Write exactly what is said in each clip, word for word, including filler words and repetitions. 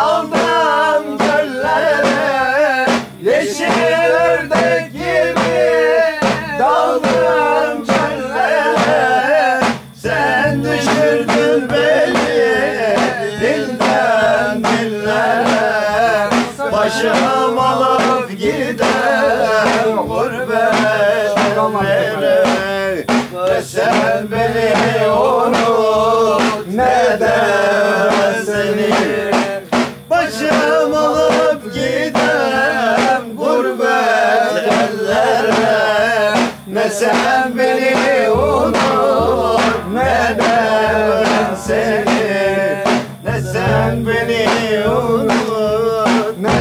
Dalmam göllere, yeşil ördek gibi. Dalmam göllere, sen düşürdün beni dilden dillere. Başım alıp gider gurbet ellere. Ve sen beni unut, ne der seni. Başım alıp gidem gurbet ellere. Ne sen beni unut, ne der seni. Ne sen beni unut, ne der.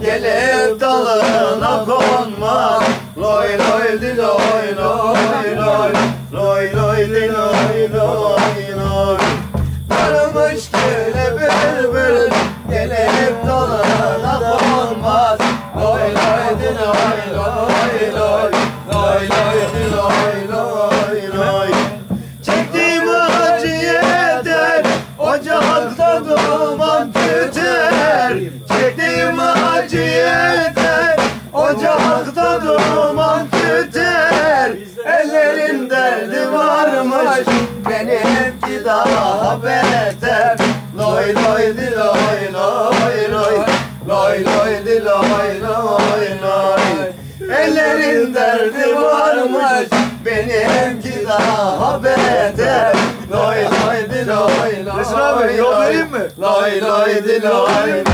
Gelip dalına konmaz. Loy loy di loy loy loy, loy loy di loy loy loy. Darmış güle bülbül, gelip dalına konmaz. Loy loy di loy loy loy, loy loy di loy loy loy. Çektiğim acı yeter, ocakta duman tüter. Çektiğim acı yeter, ocakta duman tüter. Ellerin derdi varmış, benimki daha beter. Loy loy di loy loy loy, loy loy di loy loy loy. Ellerin derdi varmış, benimki daha beter. Loy loy di loy loy. Resul abi yol vereyim mi? Loy loy di loy. Bye.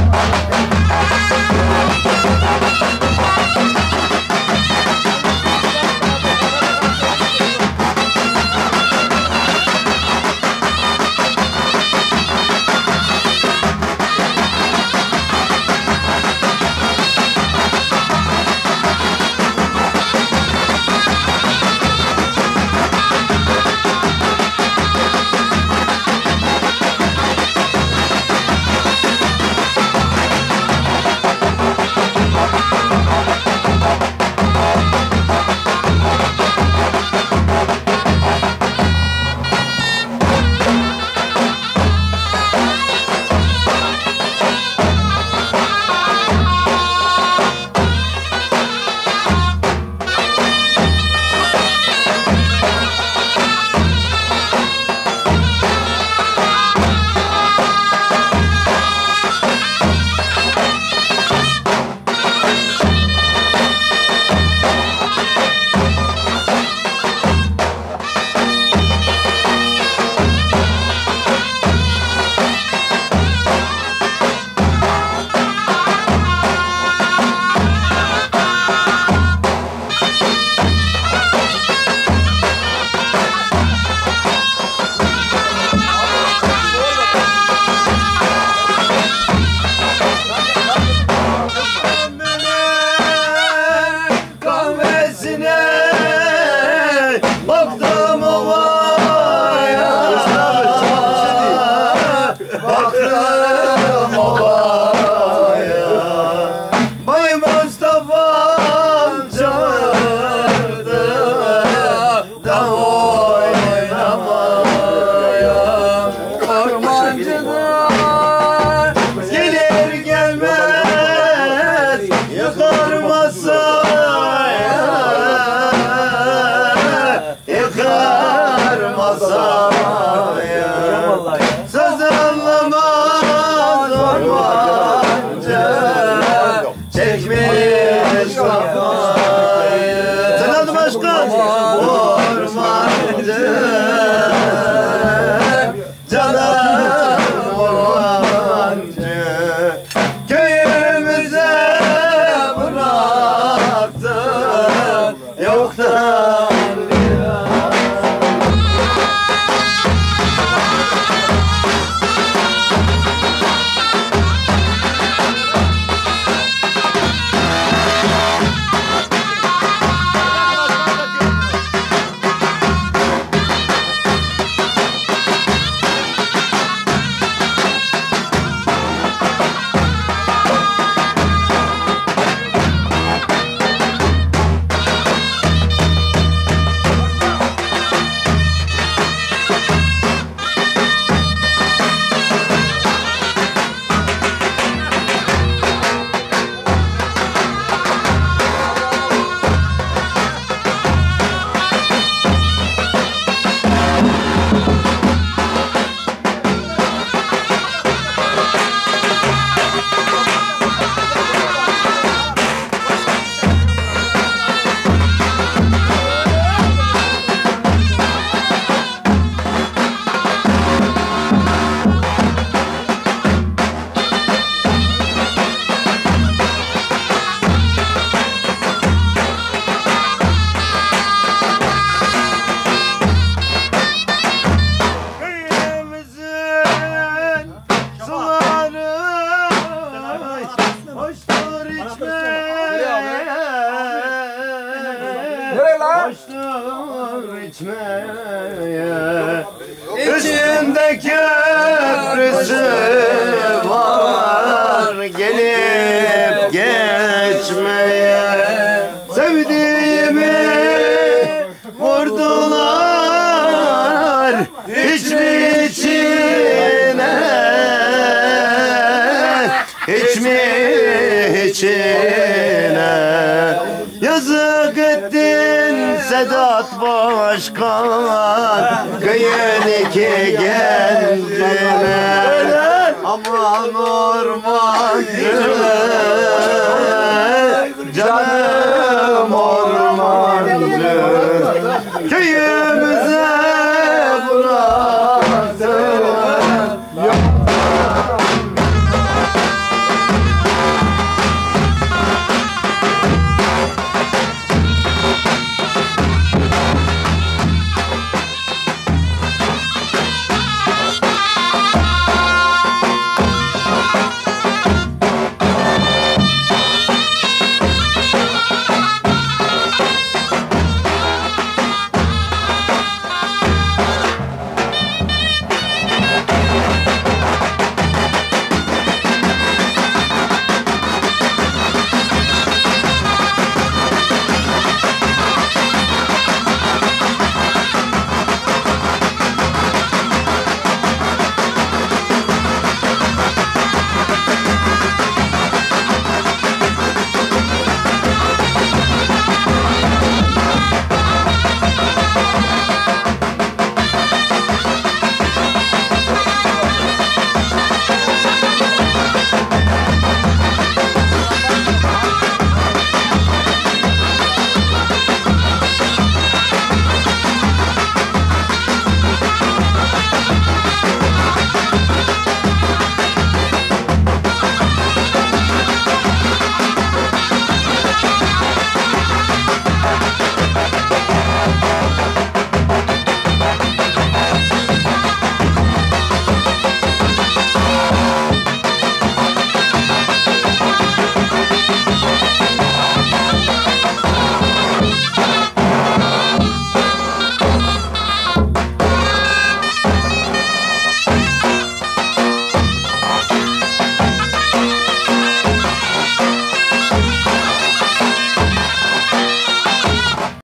Başlar içmeye, içinde köprüsü var, gelip geçmeye. Sevdiğimi vurdular içmi içine, içmi içine. Yazık ettin Sedat Başkan, köyün iki kendine. Aman ormancı canım.